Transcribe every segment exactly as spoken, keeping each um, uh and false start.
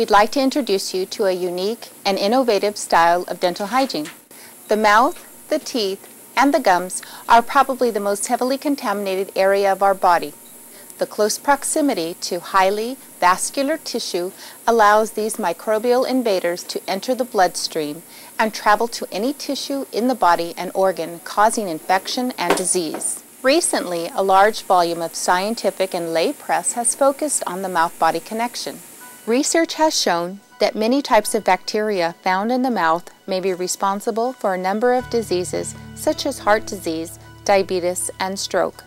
we'd like to introduce you to a unique and innovative style of dental hygiene. The mouth, the teeth, and the gums are probably the most heavily contaminated area of our body. The close proximity to highly vascular tissue allows these microbial invaders to enter the bloodstream and travel to any tissue in the body and organ, causing infection and disease. Recently, a large volume of scientific and lay press has focused on the mouth-body connection. Research has shown that many types of bacteria found in the mouth may be responsible for a number of diseases such as heart disease, diabetes, and stroke.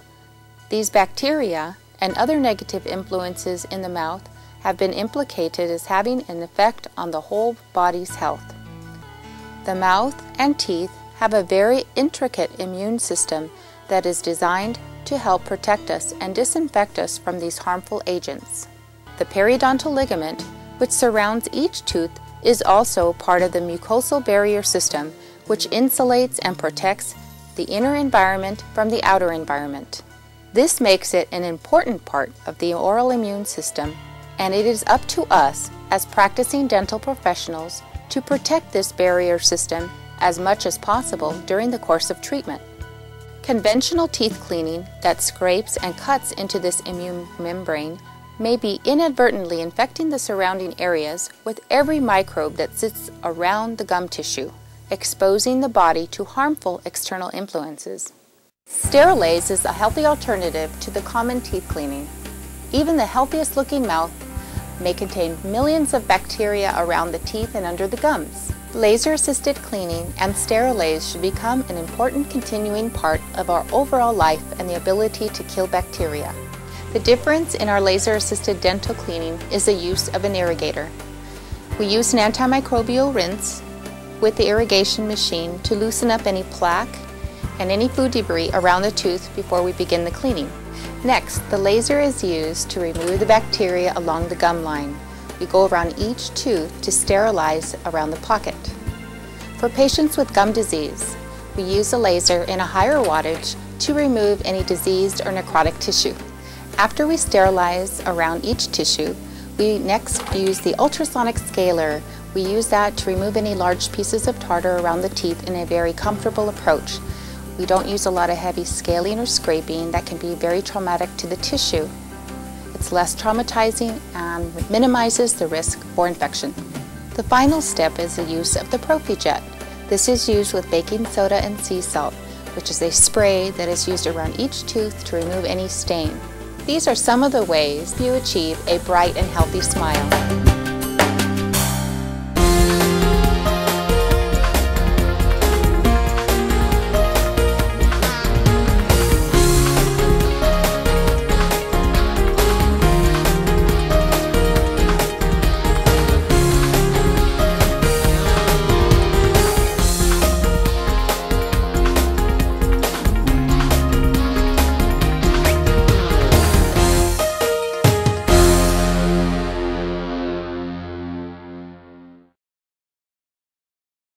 These bacteria and other negative influences in the mouth have been implicated as having an effect on the whole body's health. The mouth and teeth have a very intricate immune system that is designed to help protect us and disinfect us from these harmful agents. The periodontal ligament, which surrounds each tooth, is also part of the mucosal barrier system, which insulates and protects the inner environment from the outer environment. This makes it an important part of the oral immune system, and it is up to us as practicing dental professionals to protect this barrier system as much as possible during the course of treatment. Conventional teeth cleaning that scrapes and cuts into this immune membrane may be inadvertently infecting the surrounding areas with every microbe that sits around the gum tissue, exposing the body to harmful external influences. Sterilase is a healthy alternative to the common teeth cleaning. Even the healthiest looking mouth may contain millions of bacteria around the teeth and under the gums. Laser-assisted cleaning and sterilase should become an important continuing part of our overall life and the ability to kill bacteria. The difference in our laser-assisted dental cleaning is the use of an irrigator. We use an antimicrobial rinse with the irrigation machine to loosen up any plaque and any food debris around the tooth before we begin the cleaning. Next, the laser is used to remove the bacteria along the gum line. We go around each tooth to sterilize around the pocket. For patients with gum disease, we use a laser in a higher wattage to remove any diseased or necrotic tissue. After we sterilize around each tissue, we next use the ultrasonic scaler. We use that to remove any large pieces of tartar around the teeth in a very comfortable approach. We don't use a lot of heavy scaling or scraping that can be very traumatic to the tissue. It's less traumatizing and minimizes the risk for infection. The final step is the use of the ProphyJet. This is used with baking soda and sea salt, which is a spray that is used around each tooth to remove any stain. These are some of the ways you achieve a bright and healthy smile.